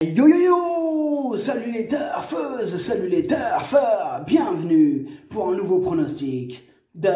Yo yo yo! Salut les tarfeuses, salut les tarfeurs! Bienvenue pour un nouveau pronostic de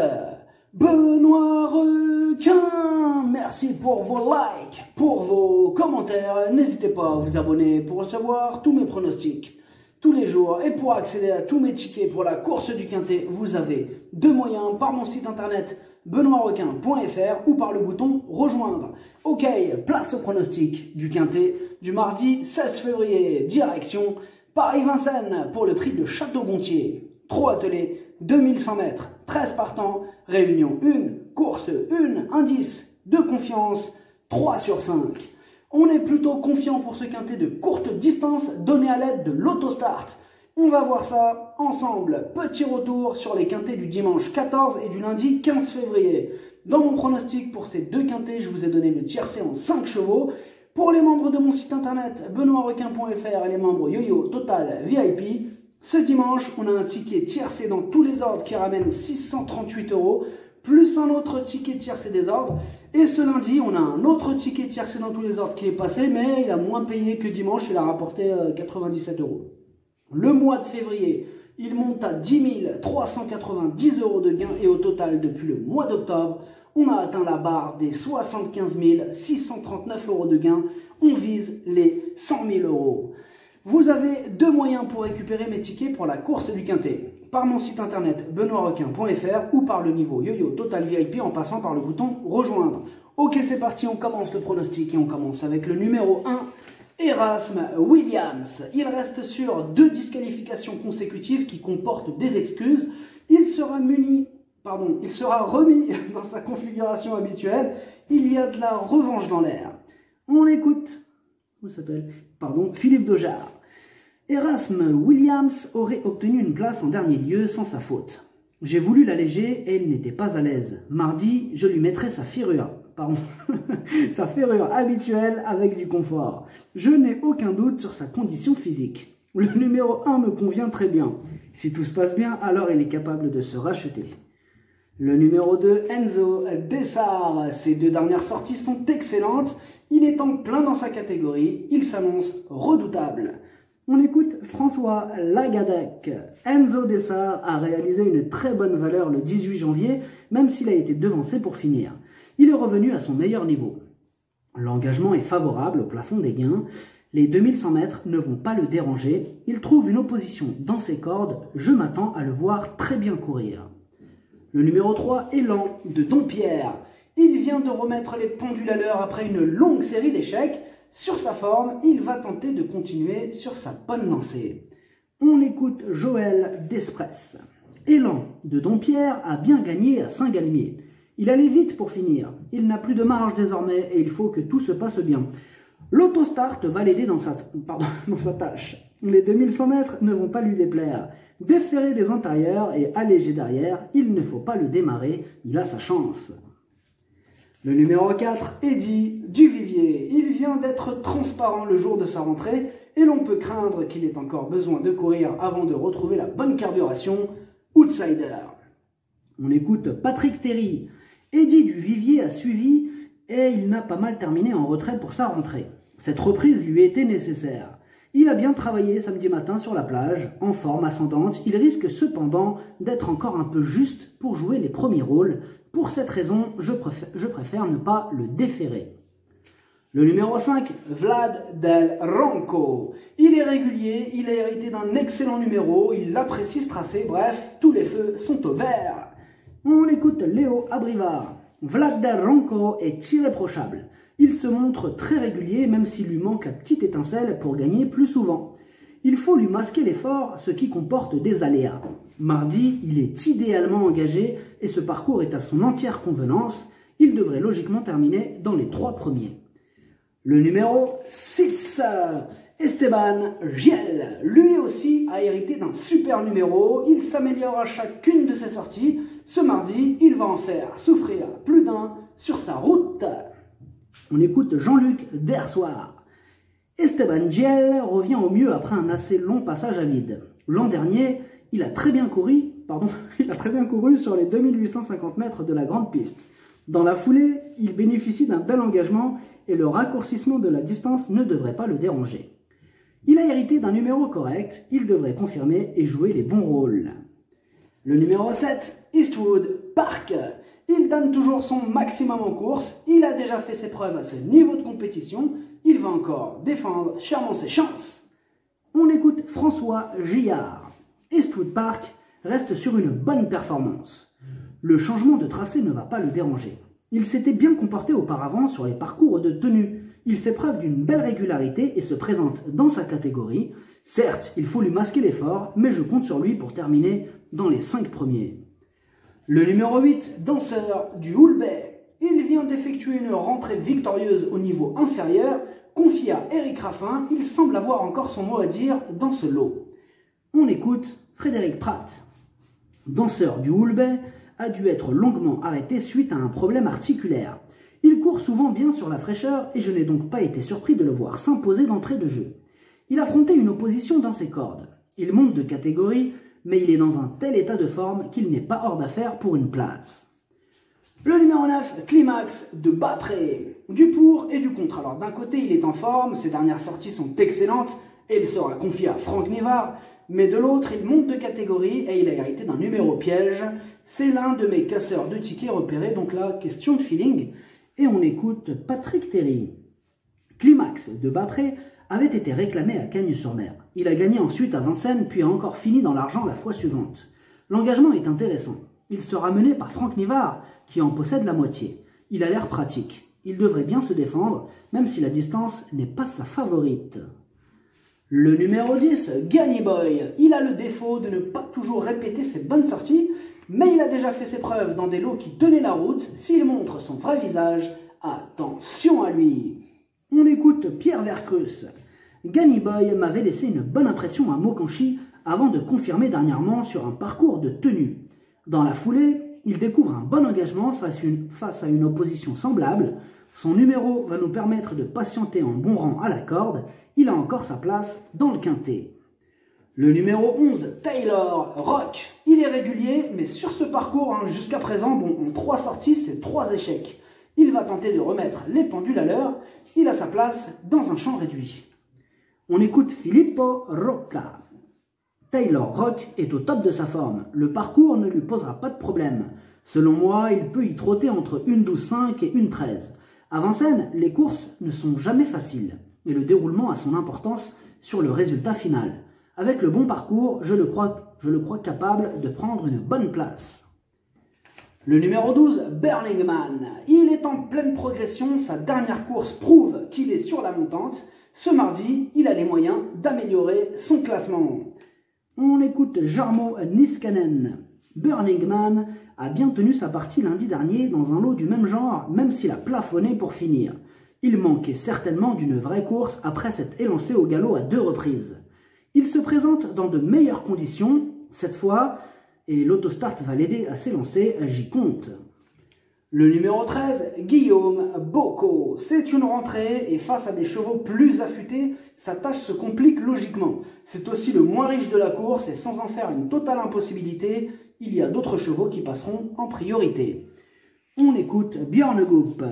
Benoît Rekin! Merci pour vos likes, pour vos commentaires. N'hésitez pas à vous abonner pour recevoir tous mes pronostics tous les jours. Et pour accéder à tous mes tickets pour la course du Quintet, vous avez deux moyens par mon site internet benoîtrequin.fr ou par le bouton rejoindre. Ok, place au pronostic du Quintet du mardi 16 février, direction Paris-Vincennes pour le prix de Château-Gontier. 3 attelés, 2100 mètres, 13 partants, réunion 1, course 1, indice de confiance, 3 sur 5. On est plutôt confiant pour ce quintet de courte distance donné à l'aide de l'autostart. On va voir ça ensemble. Petit retour sur les quintets du dimanche 14 et du lundi 15 février. Dans mon pronostic pour ces deux quintets, je vous ai donné le tiercé en 5 chevaux. Pour les membres de mon site internet benoîtrequin.fr et les membres YoYo Total VIP, ce dimanche, on a un ticket tiercé dans tous les ordres qui ramène 638 €, plus un autre ticket tiercé des ordres. Et ce lundi, on a un autre ticket tiercé dans tous les ordres qui est passé, mais il a moins payé que dimanche, il a rapporté 97 €. Le mois de février, il monte à 10 390 € de gain et au total, depuis le mois d'octobre, on a atteint la barre des 75 639 € de gain. On vise les 100 000 €. Vous avez deux moyens pour récupérer mes tickets pour la course du Quintet. Par mon site internet benoîtrequin.fr ou par le niveau YoYo Total VIP en passant par le bouton rejoindre. Ok, c'est parti, on commence le pronostic et on commence avec le numéro 1, Erasmus Williams. Il reste sur deux disqualifications consécutives qui comportent des excuses. Il sera remis dans sa configuration habituelle. Il y a de la revanche dans l'air. On écoute. Philippe Dojar. Erasmus Williams aurait obtenu une place en dernier lieu sans sa faute. J'ai voulu l'alléger et il n'était pas à l'aise. Mardi, je lui mettrai sa ferrure habituelle avec du confort. Je n'ai aucun doute sur sa condition physique. Le numéro 1 me convient très bien. Si tout se passe bien, alors il est capable de se racheter. Le numéro 2, Enzo Dessart. Ses deux dernières sorties sont excellentes. Il est en plein dans sa catégorie. Il s'annonce redoutable. On écoute François Lagadec. Enzo Dessart a réalisé une très bonne valeur le 18 janvier, même s'il a été devancé pour finir. Il est revenu à son meilleur niveau. L'engagement est favorable au plafond des gains. Les 2100 mètres ne vont pas le déranger. Il trouve une opposition dans ses cordes. Je m'attends à le voir très bien courir. Le numéro 3, Élan de Dompierre. Il vient de remettre les pendules à l'heure après une longue série d'échecs. Sur sa forme, il va tenter de continuer sur sa bonne lancée. On écoute Joël Despress. Élan de Dompierre a bien gagné à Saint-Galmier. Il allait vite pour finir. Il n'a plus de marge désormais et il faut que tout se passe bien. L'autostart va l'aider dans sa tâche. Les 2100 mètres ne vont pas lui déplaire. Déferré des intérieurs et allégé derrière, il ne faut pas le démarrer, il a sa chance. Le numéro 4, Eddy du Vivier. Il vient d'être transparent le jour de sa rentrée et l'on peut craindre qu'il ait encore besoin de courir avant de retrouver la bonne carburation. Outsider. On écoute Patrick Terry. Eddy du Vivier a suivi et il n'a pas mal terminé en retrait pour sa rentrée. Cette reprise lui était nécessaire. Il a bien travaillé samedi matin sur la plage, en forme ascendante. Il risque cependant d'être encore un peu juste pour jouer les premiers rôles. Pour cette raison, je préfère ne pas le déférer. Le numéro 5, Vlad del Ronco. Il est régulier, il a hérité d'un excellent numéro, il apprécie ce tracé, bref, tous les feux sont au vert. On écoute Léo Abrivard. Vlad del Ronco est irréprochable. Il se montre très régulier, même s'il lui manque la petite étincelle pour gagner plus souvent. Il faut lui masquer l'effort, ce qui comporte des aléas. Mardi, il est idéalement engagé et ce parcours est à son entière convenance. Il devrait logiquement terminer dans les 3 premiers. Le numéro 6, Esteban Giel. Lui aussi a hérité d'un super numéro. Il s'améliore à chacune de ses sorties. Ce mardi, il va en faire souffrir plus d'un sur sa route. On écoute Jean-Luc Dersoir. Esteban Giel revient au mieux après un assez long passage à vide. L'an dernier, il a très bien couru sur les 2850 mètres de la grande piste. Dans la foulée, il bénéficie d'un bel engagement et le raccourcissement de la distance ne devrait pas le déranger. Il a hérité d'un numéro correct, il devrait confirmer et jouer les bons rôles. Le numéro 7, Eastwood Park. Il donne toujours son maximum en course, il a déjà fait ses preuves à ce niveau de compétition, il va encore défendre chèrement ses chances. On écoute François Gillard. Eastwood Park reste sur une bonne performance. Le changement de tracé ne va pas le déranger. Il s'était bien comporté auparavant sur les parcours de tenue. Il fait preuve d'une belle régularité et se présente dans sa catégorie. Certes, il faut lui masquer l'effort, mais je compte sur lui pour terminer dans les 5 premiers. Le numéro 8, Danseur du Hulbert. Il vient d'effectuer une rentrée victorieuse au niveau inférieur. Confié à Eric Raffin, il semble avoir encore son mot à dire dans ce lot. On écoute Frédéric Prat. Danseur du Hulbert a dû être longuement arrêté suite à un problème articulaire. Il court souvent bien sur la fraîcheur et je n'ai donc pas été surpris de le voir s'imposer d'entrée de jeu. Il affrontait une opposition dans ses cordes. Il monte de catégorie, mais il est dans un tel état de forme qu'il n'est pas hors d'affaire pour une place. Le numéro 9, Climax de Bapré. Du pour et du contre. Alors d'un côté, il est en forme, ses dernières sorties sont excellentes et il sera confié à Franck Nivard. Mais de l'autre, il monte de catégorie et il a hérité d'un numéro piège. C'est l'un de mes casseurs de tickets repérés, donc là, question de feeling. Et on écoute Patrick Terry. Climax de Bapré avait été réclamé à Cagnes-sur-Mer. Il a gagné ensuite à Vincennes, puis a encore fini dans l'argent la fois suivante. L'engagement est intéressant. Il sera mené par Franck Nivard, qui en possède la moitié. Il a l'air pratique. Il devrait bien se défendre, même si la distance n'est pas sa favorite. Le numéro 10, Ganny Boy. Il a le défaut de ne pas toujours répéter ses bonnes sorties, mais il a déjà fait ses preuves dans des lots qui tenaient la route. S'il montre son vrai visage, attention à lui. On écoute Pierre Vercusse. Ganny Boy m'avait laissé une bonne impression à Mokanshi avant de confirmer dernièrement sur un parcours de tenue. Dans la foulée, il découvre un bon engagement face à une opposition semblable. Son numéro va nous permettre de patienter en bon rang à la corde. Il a encore sa place dans le quintet. Le numéro 11, Taylor Rock. Il est régulier, mais sur ce parcours, jusqu'à présent, bon, en 3 sorties, c'est 3 échecs. Il va tenter de remettre les pendules à l'heure. Il a sa place dans un champ réduit. On écoute Filippo Rocca. Taylor Rock est au top de sa forme. Le parcours ne lui posera pas de problème. Selon moi, il peut y trotter entre une 12-5 et une 13. À Vincennes, les courses ne sont jamais faciles, et le déroulement a son importance sur le résultat final. Avec le bon parcours, je le crois capable de prendre une bonne place. Le numéro 12, Berlingman. Il est en pleine progression, sa dernière course prouve qu'il est sur la montante. Ce mardi, il a les moyens d'améliorer son classement. On écoute Jarmo Niskanen. Berlingman a bien tenu sa partie lundi dernier dans un lot du même genre, même s'il a plafonné pour finir. Il manquait certainement d'une vraie course après s'être élancé au galop à 2 reprises. Il se présente dans de meilleures conditions, cette fois, et l'autostart va l'aider à s'élancer, j'y compte. Le numéro 13, Guillaume Bocco. C'est une rentrée et face à des chevaux plus affûtés, sa tâche se complique logiquement. C'est aussi le moins riche de la course et sans en faire une totale impossibilité, il y a d'autres chevaux qui passeront en priorité. On écoute Björn Goop.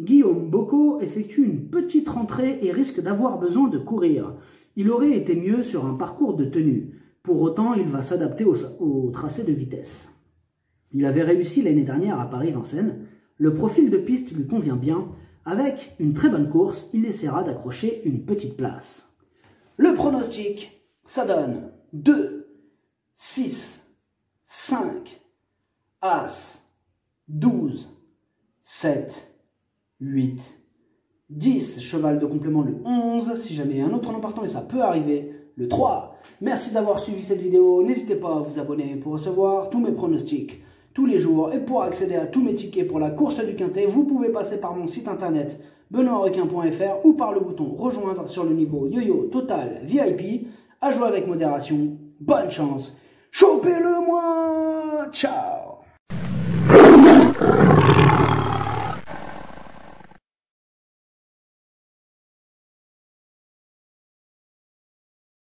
Guillaume Bocco effectue une petite rentrée et risque d'avoir besoin de courir. Il aurait été mieux sur un parcours de tenue. Pour autant, il va s'adapter au tracé de vitesse. Il avait réussi l'année dernière à Paris-Vincennes. Le profil de piste lui convient bien. Avec une très bonne course, il essaiera d'accrocher une petite place. Le pronostic, ça donne 2, 6, 5, As, 12, 7, 8, 10, cheval de complément le 11, si jamais un autre nom partant, et ça peut arriver, le 3. Merci d'avoir suivi cette vidéo, n'hésitez pas à vous abonner pour recevoir tous mes pronostics tous les jours et pour accéder à tous mes tickets pour la course du quintet, vous pouvez passer par mon site internet benoîtrequin.fr ou par le bouton rejoindre sur le niveau YoYo Total VIP. À jouer avec modération, bonne chance, chopez-le moi, ciao.